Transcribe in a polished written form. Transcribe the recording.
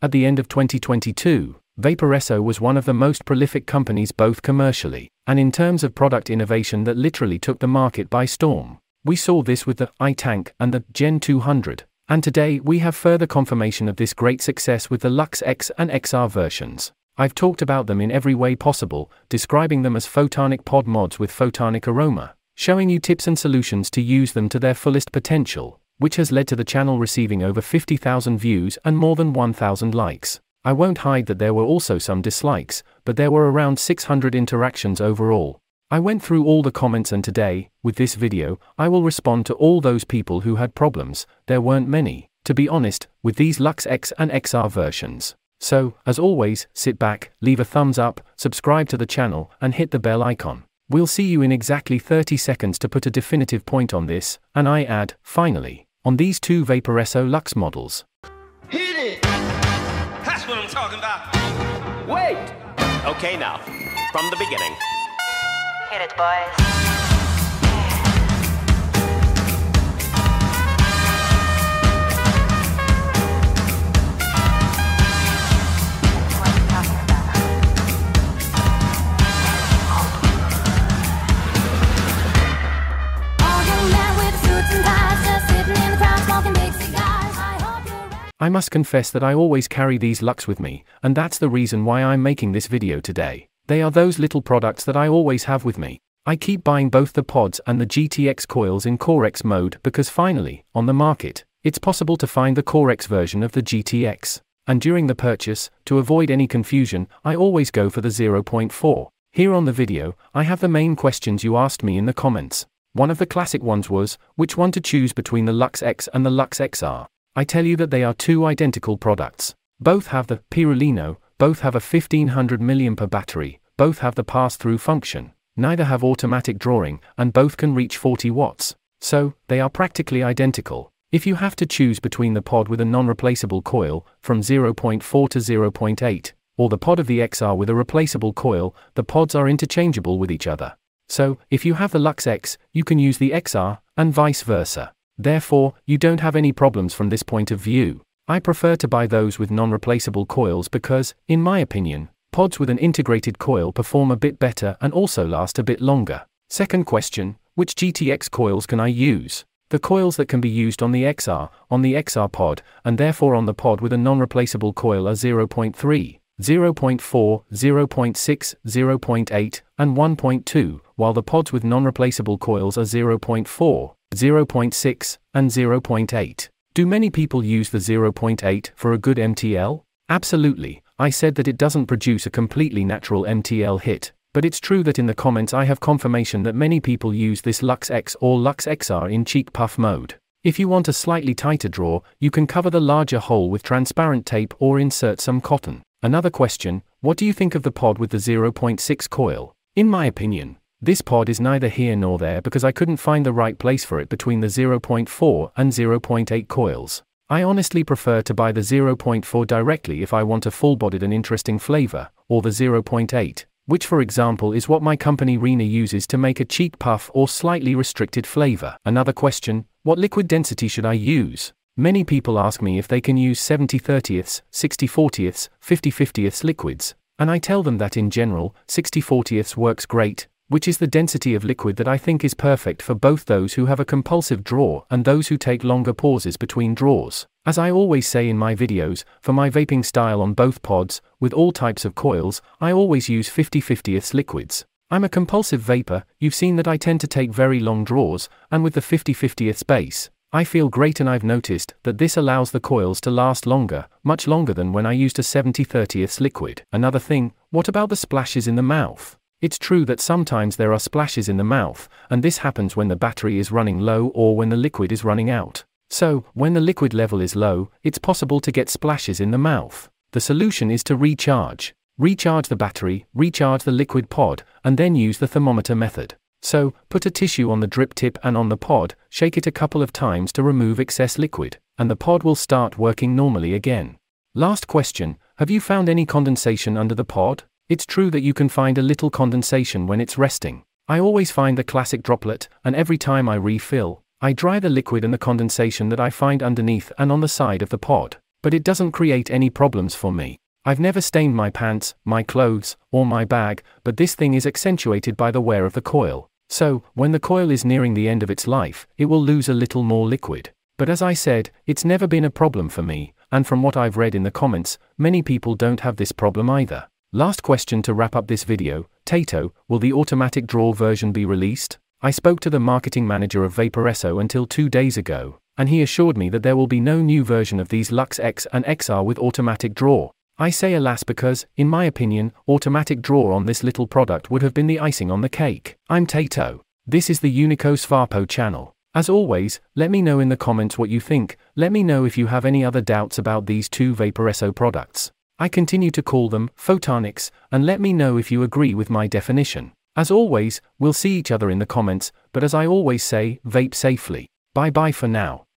At the end of 2022, Vaporesso was one of the most prolific companies both commercially and in terms of product innovation that literally took the market by storm. We saw this with the iTank and the Gen 200, and today we have further confirmation of this great success with the Luxe X and XR versions. I've talked about them in every way possible, describing them as photonic pod mods with photonic aroma, showing you tips and solutions to use them to their fullest potential, which has led to the channel receiving over 50,000 views and more than 1,000 likes. I won't hide that there were also some dislikes, but there were around 600 interactions overall. I went through all the comments, and today, with this video, I will respond to all those people who had problems. There weren't many, to be honest, with these Luxe X and XR versions. So, as always, sit back, leave a thumbs up, subscribe to the channel, and hit the bell icon. We'll see you in exactly 30 seconds to put a definitive point on this, and I add, finally, on these two Vaporesso Luxe models. Hit it! That's what I'm talking about! Wait! Okay now, from the beginning. Hit it, boys. I must confess that I always carry these Luxe with me, and that's the reason why I'm making this video today. They are those little products that I always have with me. I keep buying both the pods and the GTX coils in Core X mode because finally, on the market, it's possible to find the Core X version of the GTX. And during the purchase, to avoid any confusion, I always go for the 0.4. Here on the video, I have the main questions you asked me in the comments. One of the classic ones was, which one to choose between the Luxe X and the Luxe XR. I tell you that they are two identical products. Both have the Pirulino, both have a 1500 mAh battery, both have the pass-through function, neither have automatic drawing, and both can reach 40 watts. So, they are practically identical. If you have to choose between the pod with a non-replaceable coil, from 0.4 to 0.8, or the pod of the XR with a replaceable coil, the pods are interchangeable with each other. So, if you have the Luxe X, you can use the XR, and vice versa. Therefore, you don't have any problems from this point of view. I prefer to buy those with non-replaceable coils because, in my opinion, pods with an integrated coil perform a bit better and also last a bit longer. Second question, which GTX coils can I use? The coils that can be used on the XR pod, and therefore on the pod with a non-replaceable coil are 0.3, 0.4, 0.6, 0.8, and 1.2, while the pods with non-replaceable coils are 0.4, 0.6, and 0.8. Do many people use the 0.8 for a good MTL? Absolutely. I said that it doesn't produce a completely natural MTL hit, but it's true that in the comments I have confirmation that many people use this Luxe X or Luxe XR in cheek puff mode. If you want a slightly tighter draw, you can cover the larger hole with transparent tape or insert some cotton. Another question, what do you think of the pod with the 0.6 coil? In my opinion, this pod is neither here nor there because I couldn't find the right place for it between the 0.4 and 0.8 coils. I honestly prefer to buy the 0.4 directly if I want a full-bodied and interesting flavor, or the 0.8, which for example is what my company Rena uses to make a cheek puff or slightly restricted flavor. Another question, what liquid density should I use? Many people ask me if they can use 70/30ths, 60/40ths, 50/50ths liquids, and I tell them that in general, 60/40ths works great, which is the density of liquid that I think is perfect for both those who have a compulsive draw and those who take longer pauses between draws. As I always say in my videos, for my vaping style on both pods, with all types of coils, I always use 50/50ths liquids. I'm a compulsive vapor, you've seen that I tend to take very long draws, and with the 50/50ths base, I feel great, and I've noticed that this allows the coils to last longer, much longer than when I used a 70/30ths liquid. Another thing, what about the splashes in the mouth? It's true that sometimes there are splashes in the mouth, and this happens when the battery is running low or when the liquid is running out. So, when the liquid level is low, it's possible to get splashes in the mouth. The solution is to recharge. Recharge the battery, recharge the liquid pod, and then use the thermometer method. So, put a tissue on the drip tip and on the pod, shake it a couple of times to remove excess liquid, and the pod will start working normally again. Last question, have you found any condensation under the pod? It's true that you can find a little condensation when it's resting. I always find the classic droplet, and every time I refill, I dry the liquid and the condensation that I find underneath and on the side of the pod. But it doesn't create any problems for me. I've never stained my pants, my clothes, or my bag, but this thing is accentuated by the wear of the coil. So, when the coil is nearing the end of its life, it will lose a little more liquid. But as I said, it's never been a problem for me, and from what I've read in the comments, many people don't have this problem either. Last question to wrap up this video, Tato, will the automatic draw version be released? I spoke to the marketing manager of Vaporesso until 2 days ago, and he assured me that there will be no new version of these Luxe X and XR with automatic draw. I say alas because, in my opinion, automatic draw on this little product would have been the icing on the cake. I'm Tato. This is the Unicos Vapo channel. As always, let me know in the comments what you think, let me know if you have any other doubts about these two Vaporesso products. I continue to call them photonics, and let me know if you agree with my definition. As always, we'll see each other in the comments, but as I always say, vape safely. Bye bye for now.